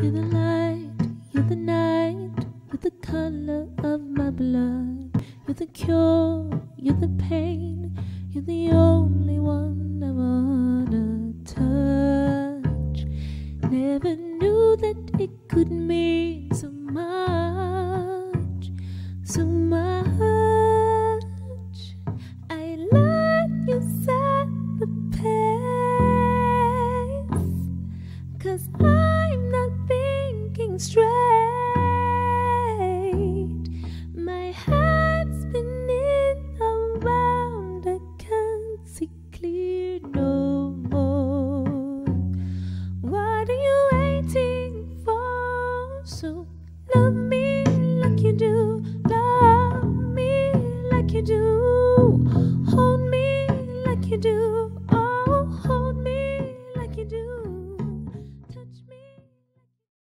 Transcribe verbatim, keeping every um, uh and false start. You're the light, you're the night, you're the color of my blood. You're the cure, you're the pain, you're the only one I wanna touch. Never knew that it could mean so much, so much. I let you set the pace, 'cause I'm not thinking straight.